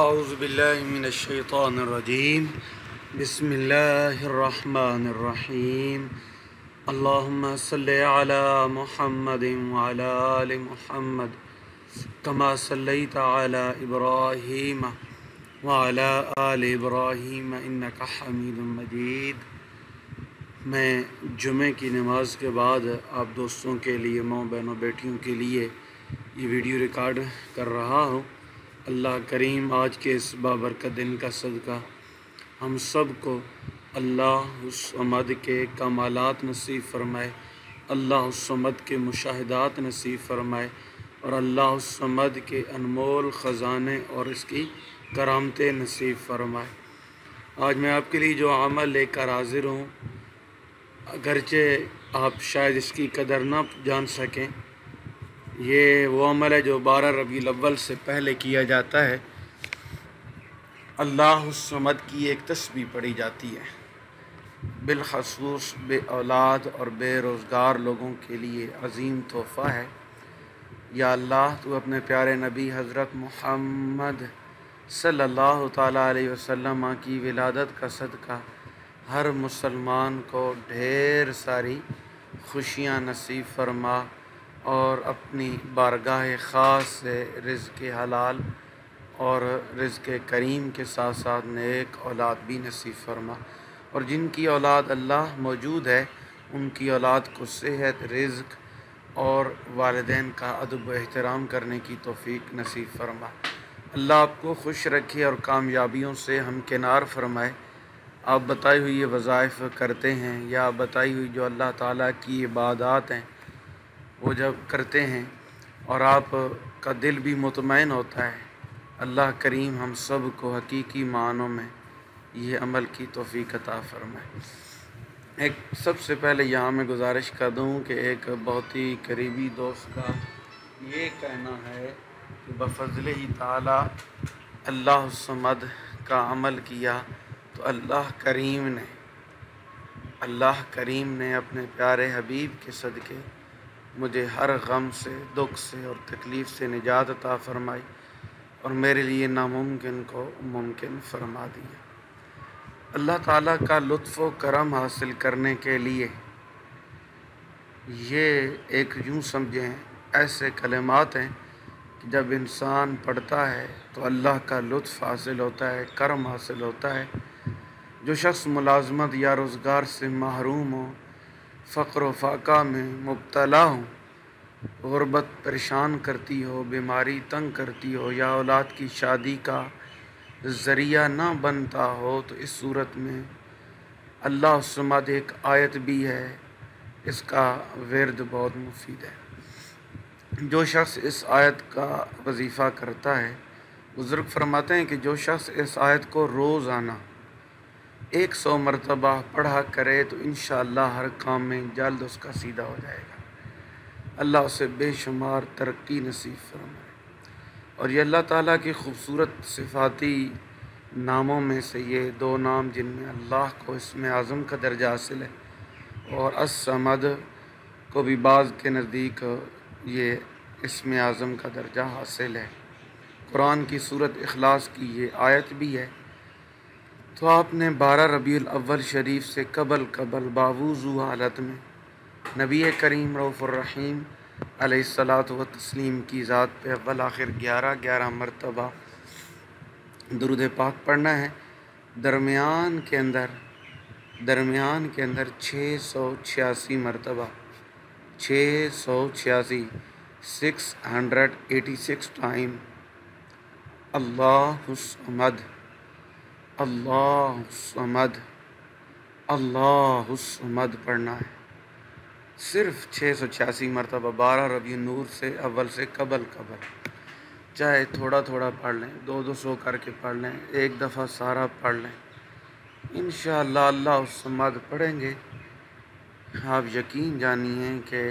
औज़ु बिल्लाहि मिनश शैतानिर रजीम बिस्मिल्लाहिर रहमानिर रहीम अल्लाहुम्मा सल्लि अला मुहम्मदिन व अला आलि मुहम्मद कमा सल्लैत अला इब्राहीम व अला आलि इब्राहीम इन्नका हमीदुम मजीद। मैं जुमे की नमाज के बाद आप दोस्तों के लिए, माँ बहनों बेटियों के लिए ये वीडियो रिकॉर्ड कर रहा हूँ। अल्लाह करीम आज के इस बाबरकत दिन का सदका हम सब को अल्लाह समद के कमालात नसीब फ़रमाए, अल्लाह समद के मुशाहिदात नसीब फ़रमाए और अल्लाह समद के अनमोल ख़जाने और इसकी करामतें नसीब फ़रमाए। आज मैं आपके लिए जो अमल लेकर हाजिर हूँ, अगरचे आप शायद इसकी कदर ना जान सकें, ये वो अमल है जो 12 रबीउल अव्वल से पहले किया जाता है। अल्लाह समद की एक तस्बीह पढ़ी जाती है, बिलखसूस बे औलाद और बेरोज़गार लोगों के लिए अजीम तोहफ़ा है। या अल्लाह, तू अपने प्यारे नबी हज़रत मुहम्मद सल्लल्लाहु तआला अलैहि वसल्लम की विलादत का सदका हर मुसलमान को ढेर सारी खुशियाँ नसीब फरमा और अपनी बारगाह ख़ास से रिज़्क़ हलाल और रिज़्क़ करीम के साथ साथ नेक औलाद भी नसीब फरमा। और जिनकी औलाद अल्लाह मौजूद है, उनकी औलाद को सेहत, रिज़्क़ और वालिदैन का अदब व एहतराम करने की तौफ़ीक नसीब फरमा। अल्लाह आपको खुश रखे और कामयाबियों से हमकिनार फरमाए। आप बताई हुई ये वज़ाइफ़ करते हैं या बताई हुई जो अल्लाह ताला की इबादात हैं वो जब करते हैं और आप का दिल भी मुतमईन होता है। अल्लाह करीम हम सब को हकीकी मानों में ये अमल की तौफ़ीक़ अता फ़रमाए। एक सबसे पहले यहाँ मैं गुजारिश कर दूँ कि एक बहुत ही करीबी दोस्त का ये कहना है कि बफ़ज़ले ही ताला अल्लाह समद का अमल किया तो अल्लाह करीम ने अपने प्यारे हबीब के सदक़े मुझे हर गम से, दुख से और तकलीफ़ से निजात अता फ़रमाई और मेरे लिए नामुमकिन को मुमकिन फ़रमा दिया। अल्लाह ताला का लुत्फ़ व करम हासिल करने के लिए ये एक यूँ समझें ऐसे कलमात हैं कि जब इंसान पढ़ता है तो अल्लाह का लुत्फ़ हासिल होता है, करम हासिल होता है। जो शख्स मुलाजमत या रोज़गार से महरूम हो, फ़क़्र व फ़ाक़ा में मुब्तला हो, ग़ुरबत परेशान करती हो, बीमारी तंग करती हो या औलाद की शादी का ज़रिया ना बनता हो, तो इस सूरत में अल्लाह समद एक आयत भी है, इसका विर्द बहुत मुफीद है। जो शख्स इस आयत का वजीफ़ा करता है, बुज़ुर्ग फरमाते हैं कि जो शख्स इस आयत को रोज़ाना 100 मरतबा पढ़ा करे तो इंशाअल्लाह हर काम में जल्द उसका सीधा हो जाएगा। अल्लाह उसे बेशुमार तरक्की नसीब फरमाए। और ये अल्लाह ताला की ख़ूबसूरत सिफाती नामों में से ये दो नाम जिनमें अल्लाह को इसमें आज़म का दर्जा हासिल है और अस्समद को भी बाज़ के नज़दीक ये इसमें आज़म का दर्जा हासिल है। कुरान की सूरत इखलास की ये आयत भी है। तो आपने 12 रबीउल अव्वल शरीफ से कबल बावुज़ू हालत में नबी करीम रऊफ़ुर रहीम अलैहिस्सलातु व तस्लीम की ज़ात पे अव्वल आखिर 11-11 मरतबा दुरूद पाक पढ़ना है। दरमियान के अंदर 686 मरतबा 686 टाइम अल्लाह समद पढ़ना है। सिर्फ 686 मरतबा 12 रबी नूर से अव्वल से कबल, चाहे थोड़ा पढ़ लें, 200-200 करके पढ़ लें, एक दफ़ा सारा पढ़ लें, इंशाअल्लाह अल्लाह समद पढ़ेंगे। आप यकीन जानिए कि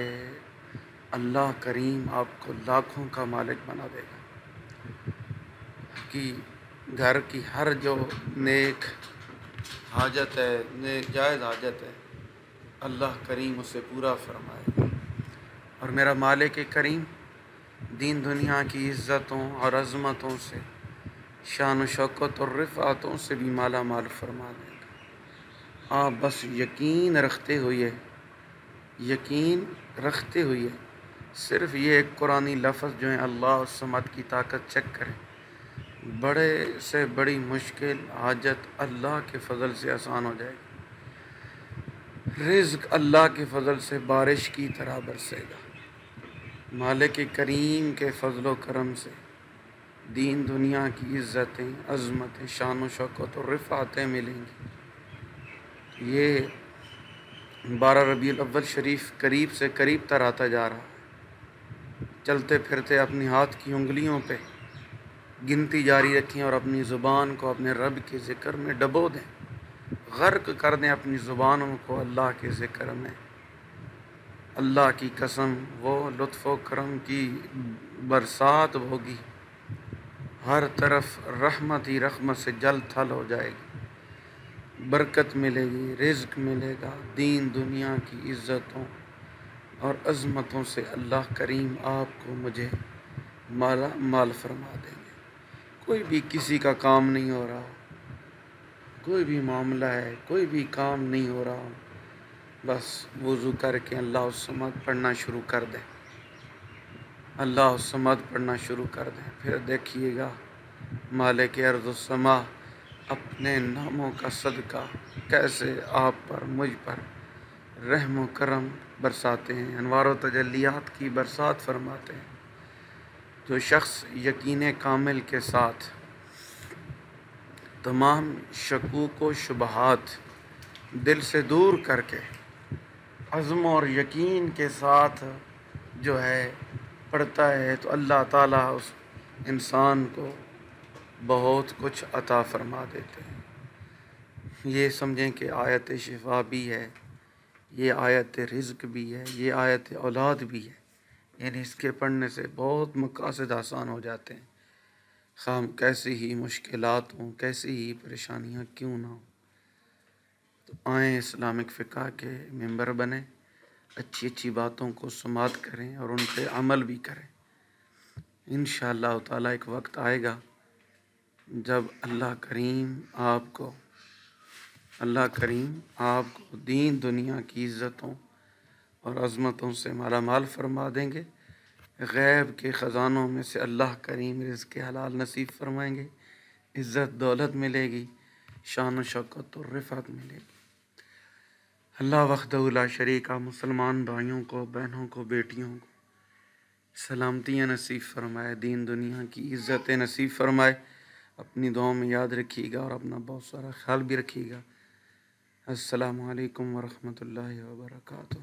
अल्लाह करीम आपको लाखों का मालिक बना देगा कि घर की हर जो नेक हाजत है, नेक जायज़ हाजत है, अल्लाह करीम उसे पूरा फरमाएगा। और मेरा मालिक करीम दीन दुनिया की इज़्ज़तों और अज़मतों से शान शौकत और रिफ़ातों से भी माला माल फरमा देगा। आप बस यकीन रखते हुए सिर्फ ये एक कुरानी लफ्ज़ जो है अल्लाह और समद की ताकत चेक करें, बड़े से बड़ी मुश्किल हाजत अल्लाह के फ़ज़ल से आसान हो जाएगी। रिज़्क़ अल्लाह के फ़ज़ल से बारिश की तरह बरसेगा। मालिक करीम के फ़ज़लो करम से दीन दुनिया की इज़्ज़तें, अज़मतें, शान व शौकत और रिफ़ातें मिलेंगी। ये 12 रबीउल अव्वल शरीफ करीब से करीब तर आता जा रहा है। चलते फिरते अपने हाथ की उंगलियों पे गिनती जारी रखें और अपनी ज़ुबान को अपने रब के ज़िक्र में डबो दें, गर्क कर दें अपनी ज़ुबानों को अल्लाह के ज़िक्र में। अल्लाह की कसम, वो लुत्फ़ व करम की बरसात होगी, हर तरफ रहमत ही रहमत से जल थल हो जाएगी। बरकत मिलेगी, रिज़्क़ मिलेगा, दीन दुनिया की इज़्ज़तों और अज़मतों से अल्लाह करीम आपको मुझे माला माल फरमा देंगे। कोई भी किसी का काम नहीं हो रहा हो, कोई भी मामला है, कोई भी काम नहीं हो रहा हो, बस वज़ू करके अल्लाह समद पढ़ना शुरू कर दें, अल्लाह समद पढ़ना शुरू कर दें। फिर देखिएगा मालिक अर्ज़ समा अपने नामों का सदका कैसे आप पर, मुझ पर रहम करम बरसाते हैं, अनवार तजल्लियात की बरसात फरमाते हैं। जो शख्स यकीन कामिल के साथ तमाम शकूक व शुबहात दिल से दूर करके अज़्म और यकीन के साथ जो है पढ़ता है, तो अल्लाह ताला उस इंसान को बहुत कुछ अता फरमा देते हैं। ये समझें कि आयत शिफा भी है, ये आयत रिज़्क़ भी है, ये आयत औलाद भी है। यानी इसके पढ़ने से बहुत मकासद आसान हो जाते हैं, खाम कैसी ही मुश्किलात हों, कैसी ही परेशानियाँ क्यों ना हों। तो आएँ इस्लामिक फ़िक़ा के मेंबर बने, अच्छी अच्छी बातों को समात करें और उन पर अमल भी करें। इंशाअल्लाह ताला एक वक्त आएगा जब अल्लाह करीम आपको दीन दुनिया की इज़्ज़तों और अज़मतों से मालामाल फरमा देंगे। गैब के ख़ज़ानों में से अल्लाह करीम रिज़्क़ हलाल नसीब फरमाएंगे, इज़्ज़त दौलत मिलेगी, शान शौकत और रिफ़त मिलेगी। अल्लाह वहदहू ला शरीका मुसलमान भाइयों को, बहनों को, बेटियों को सलामतियाँ नसीब फरमाए, दीन दुनिया की इज़्ज़तें नसीब फरमाए। अपनी दुआओं में याद रखिएगा और अपना बहुत सारा ख्याल भी रखिएगा। अस्सलामु अलैकुम वरहमतुल्लाहि वबरकातुहू।